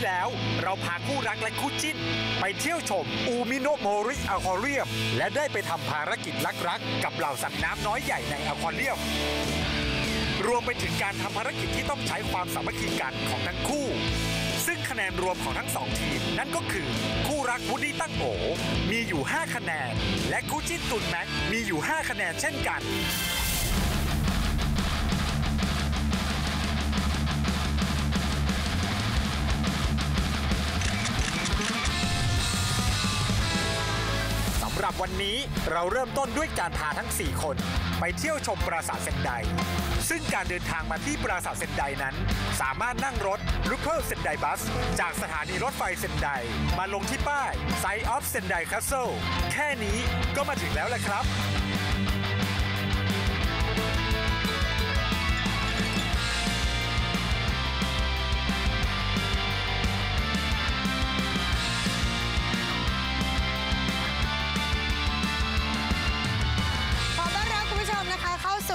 ที่แล้วเราพาคู่รักและคู่จิ้นไปเที่ยวชมอูมิโนะโมริอควาเรียมและได้ไปทำภารกิจรักๆกับเหล่าสัตว์น้ำน้อยใหญ่ในอควาเรียมรวมไปถึงการทำภารกิจที่ต้องใช้ความสามัคคีกันของทั้งคู่ซึ่งคะแนนรวมของทั้งสองทีมนั่นก็คือคู่รักวูดดี้ตั้งโอมีอยู่5คะแนนและคู่จิ้นตุนแม็กมีอยู่5คะแนนเช่นกันสำหรับวันนี้เราเริ่มต้นด้วยการพาทั้ง4คนไปเที่ยวชมปราสาทเซนไดซึ่งการเดินทางมาที่ปราสาทเซนไดนั้นสามารถนั่งรถลูคเพิลเซนไดบัสจากสถานีรถไฟเซนไดมาลงที่ป้าย Side of Sendai Castle แค่นี้ก็มาถึงแล้วแหละครับ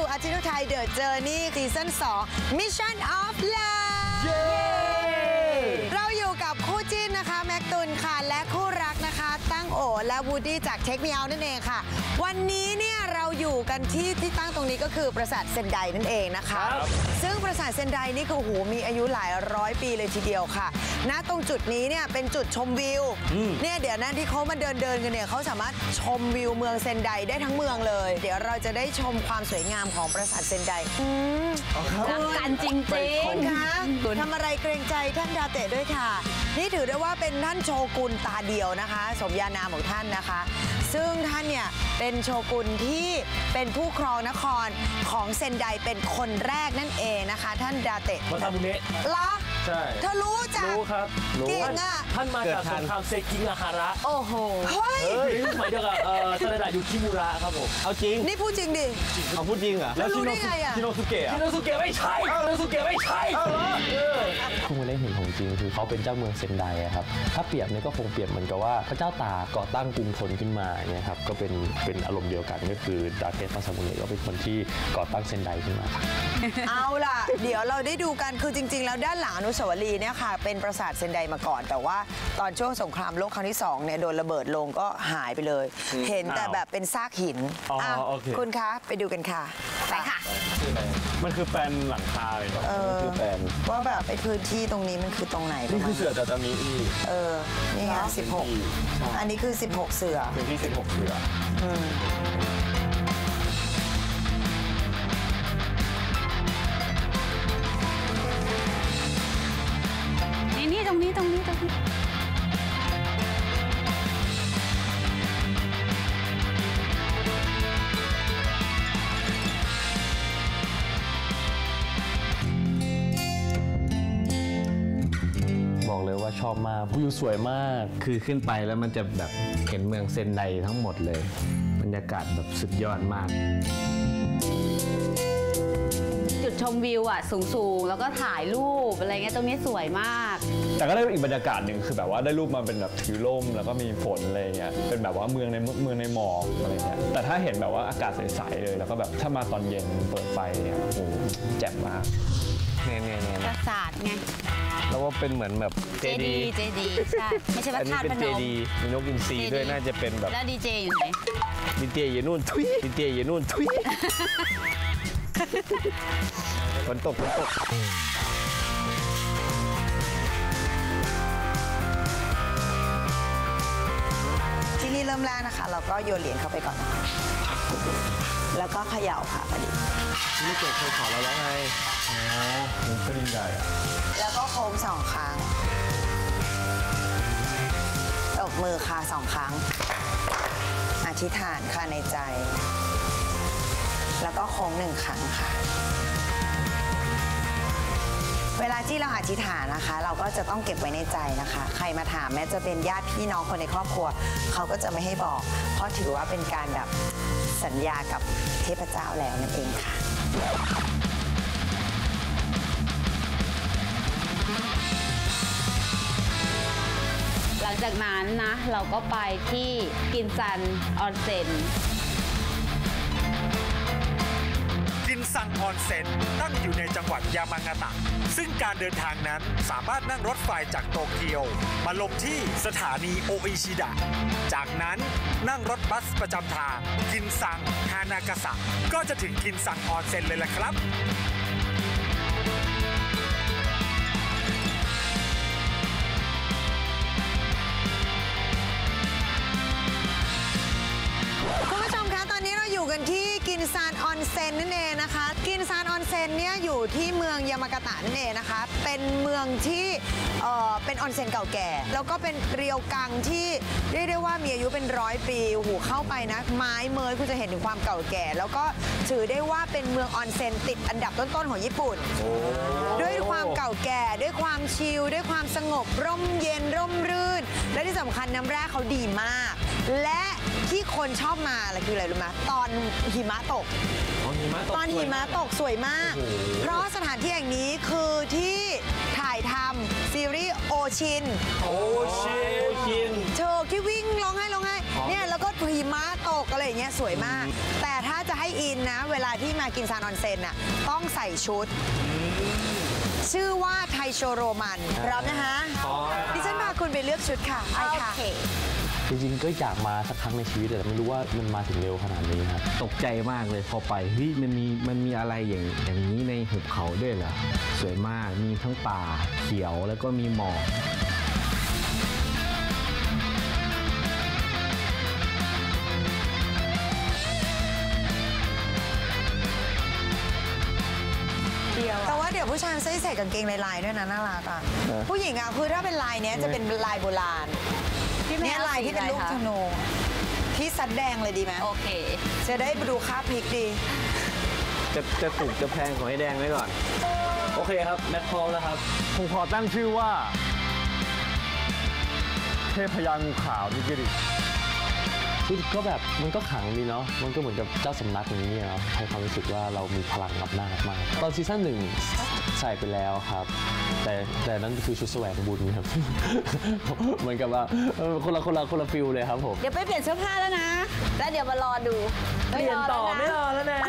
อาทิตย์ไทยเดอะเจอร์นี่ซีซั่น2 Mission of Love เราอยู่กับคู่จิ้นนะคะแม็กตุนค่ะและคู่รักนะคะตั้งโอและวูดดี้จาก Take Me Out นั่นเองค่ะวันนี้เนี่ยเราอยู่กันที่ตั้งตรงนี้ก็คือปราสาทเซนไดนั่นเองนะคะซึ่งปราสาทเซนไดนี่คือโอ้โหมีอายุหลายร้อยปีเลยทีเดียวค่ะณตรงจุดนี้เนี่ยเป็นจุดชมวิวเนี่ยเดี๋ยวนั่นที่เขามาเดินกันเนี่ยเขาสามารถชมวิวเมืองเซนไดได้ทั้งเมืองเลยเดี๋ยวเราจะได้ชมความสวยงามของปราสาทเซนไดรักกันจริงๆคุณคะทำอะไรเกรงใจท่านดาเตะด้วยค่ะนี่ถือได้ว่าเป็นท่านโชกุนตาเดียวนะคะสมญานามของท่านนะคะซึ่งท่านเนี่ยเป็นโชกุนที่เป็นผู้ครองนครของเซนไดเป็นคนแรกนั่นเองนะคะท่านดาเตะมาทำบุญละใช่เธอรู้จักรู้ครับเก่งอ่ะท่านมาจากสงครามเซกิงอาฮาระโอ้โหเฮ้ยหมายถึงซาดะยูคิมุระครับผมเอาจริงนี่พูดจริงดิเอาพูดจริงเหรอแล้วชิโนะสุเกะชิโนะสุเกะไม่ใช่ชิโนะสุเกะไม่ใช่คุณไม่ได้เห็นของจริงคือเขาเป็นเจ้าเมืองเซนไดครับถ้าเปรียบเนี่ยก็คงเปรียบเหมือนกับว่าพระเจ้าตาก่อตั้งกรุงธนขึ้นมาเนี่ยครับก็เป็นอารมณ์เดียวกันก็คือดาเกะมาซามุเนะก็เป็นคนที่ก่อตั้งเซนไดขึ้นมาครับเอาล่ะเดี๋ยวเราได้ดูกันคือจริงๆแล้วด้านหลังอนุสาวรีย์เนี่ยค่ะเป็นปราสาทเซนไดมาก่อนแต่ว่าตอนช่วงสงครามโลกครั้งที่2เนี่ยโดนระเบิดลงก็หายไปเลยเห็นแต่แบบเป็นซากหินคุณคะไปดูกันค่ะไปค่ะมันคือแปลนหลังคาเลยคือแปลนว่าแบบไอ้พื้นที่ตรงนี้มันคือตรงไหนนี่คือเสือจะมีอีนี่ค่ะ16อันนี้คือ16เสือพื้นที่16เสือตรงนี้บอกเลยว่าชอบมากวิวสวยมากคือขึ้นไปแล้วมันจะแบบเห็นเมืองเซนไดทั้งหมดเลยบรรยากาศแบบสุดยอดมากจุดชมวิวอ่ะสูงๆแล้วก็ถ่ายรูปอะไรเงี้ยตรงนี้สวยมากแต่ก็ได้อีกบรรยากาศหนึ่งคือแบบว่าได้รูปมาเป็นแบบถือร่มแล้วก็มีฝนอะไรเงี้ยเป็นแบบว่าเมืองในหมอกอะไรเงี้ยแต่ถ้าเห็นแบบว่าอากาศใสๆเลยแล้วก็แบบถ้ามาตอนเย็นเปิดไฟเนี่ยโอ้โหแจ่มมากเนี่ยปราสาทไงแล้วว่าเป็นเหมือนแบบเจดีใช่ไม่ใช่ว่าคาดเป็นเจดีมีนกอินทรีด้วยน่าจะเป็นแบบแล้วดีเจอยู่ไหนดีเจอยู่นู่นทุยฝนตกที่นี่เริ่มแรกนะคะเราก็โยนเหรียญเข้าไปก่อนนะคะแล้วก็เขย่าค่ะพอดีนี่เกิดเคยขอเราแล้วไงอ๋อมันก็ยิ่งใหญ่แล้วก็โค้ง2ครั้งตบมือค่ะ2ครั้งอธิษฐานค่ะในใจแล้วก็โค้ง1 ครั้งค่ะเวลาที่เราอธิษฐานนะคะเราก็จะต้องเก็บไว้ในใจนะคะใครมาถามแม้จะเป็นญาติพี่น้องคนในครอบครัวเขาก็จะไม่ให้บอกเพราะถือว่าเป็นการแบบสัญญากับเทพเจ้าแล้วนั่นเองค่ะหลังจากนั้นนะเราก็ไปที่กินซันออนเซ็นกิน ซังออนเซ็นตั้งอยู่ในจังหวัดยามางาตะซึ่งการเดินทางนั้นสามารถนั่งรถไฟจากโตเกียวมาลงที่สถานีโออิชิดะจากนั้นนั่งรถบัสประจำทางกินซังฮานากาซะก็จะถึงกินซังออนเซ็นเลยล่ะครับที่กินซานออนเซ็นนั่นเองนะคะกินซานออนเซ็นเนี่ยอยู่ที่เมืองยามากาตะนั่นเองนะคะเป็นเมืองที่เป็นออนเซ็นเก่าแก่แล้วก็เป็นเรียวกังที่เรียกได้ว่ามีอายุเป็น100 ปีโอ้โหเข้าไปนะไม้เมยคุณจะเห็นถึงความเก่าแก่แล้วก็ถือได้ว่าเป็นเมืองออนเซ็นติดอันดับต้นๆของญี่ปุ่นด้วยความเก่าแก่ด้วยความชิลด้วยความสงบร่มเย็นร่มรื่นและที่สำคัญน้ำแร่เขาดีมากและที่คนชอบมาอะไรคืออะไรรู้ไหมตอนหิมะตกตอนหิมะตกสวยมากเพราะสถานที่แห่งนี้คือที่ถ่ายทำซีรีส์โอชินเธอที่วิ่งร้องไห้เนี่ยแล้วก็หิมะตกอะไรอย่างเงี้ยสวยมากแต่ถ้าจะให้อินนะเวลาที่มากินซานออนเซ็นน่ะต้องใส่ชุดชื่อว่าไทโชโรมันพร้อมนะคะดิฉันพาคุณไปเลือกชุดค่ะไอค่ะจริงๆก็อยากมาสักครั้งในชีวิตแต่ไม่รู้ว่ามันมาถึงเร็วขนาดนี้ครับตกใจมากเลยพอไปเฮ้ยมันมีอะไรอย่างนี้ในหุบเขาด้วยเหรอสวยมากมีทั้งป่าเขียวแล้วก็มีหมอกแต่ว่าเดี๋ยวผู้ชายใส่กางเกงลายๆด้วยนะน่ารักอ่ะผู้หญิงอ่ะคือถ้าเป็นลายเนี้ยจะเป็นลายโบราณเนี่ยลายที่เป็นลูกธนูที่ซัดแดงเลยดีไหมโอเคจะได้ดูค่าพริกดีจะถูกจะแพงขอให้แดงไว้ก่อนโอเคครับแมทพร้อมแล้วครับผมขอตั้งชื่อว่าเทพยางูขาวนิกิริชุดก็แบบมันก็ขังดีเนาะมันก็เหมือนกับเจ้าสำนักอย่างนี้เนาะให้ความรู้สึกว่าเรามีพลังอำนาจมากตอนซีซั่น 1ใส่ไปแล้วครับแต่นั่นคือชุดแสวงบุญครับเหมือนกับว่าคนละฟิลเลยครับผมเดี๋ยวไปเปลี่ยนเสื้อผ้าแล้วนะแล้วเดี๋ยวมารอดูเปลี่ยนต่อไม่รอแล้วนะ